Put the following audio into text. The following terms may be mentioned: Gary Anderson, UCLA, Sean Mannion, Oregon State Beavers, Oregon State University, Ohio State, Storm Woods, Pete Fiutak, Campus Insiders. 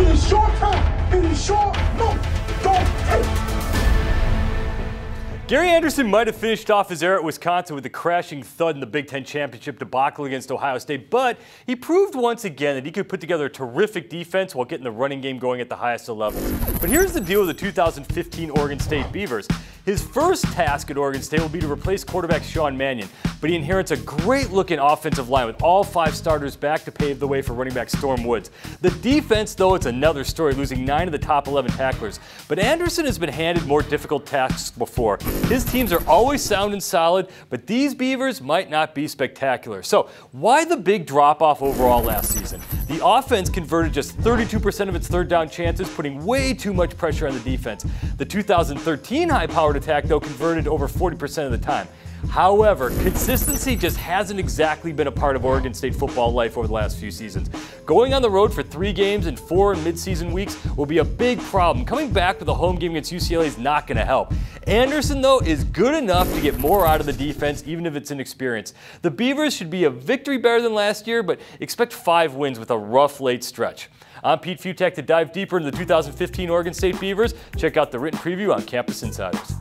It is your time. It is your move. Don't take. Gary Anderson might have finished off his era at Wisconsin with a crashing thud in the Big Ten Championship debacle against Ohio State, but he proved once again that he could put together a terrific defense while getting the running game going at the highest of levels. But here's the deal with the 2015 Oregon State Beavers. His first task at Oregon State will be to replace quarterback Sean Mannion, but he inherits a great-looking offensive line with all five starters back to pave the way for running back Storm Woods. The defense, though, it's another story, losing 9 of the top 11 tacklers. But Anderson has been handed more difficult tasks before. His teams are always sound and solid, but these Beavers might not be spectacular. So why the big drop-off overall last season? The offense converted just 32% of its third-down chances, putting way too much pressure on the defense. The 2013 high-powered attack, though, converted over 40% of the time. However, consistency just hasn't exactly been a part of Oregon State football life over the last few seasons. Going on the road for 3 games and 4 in midseason weeks will be a big problem. Coming back with a home game against UCLA is not going to help. Anderson, though, is good enough to get more out of the defense, even if it's inexperienced. The Beavers should be a victory better than last year, but expect 5 wins with a rough late stretch. I'm Pete Fiutak to dive deeper into the 2015 Oregon State Beavers. Check out the written preview on Campus Insiders.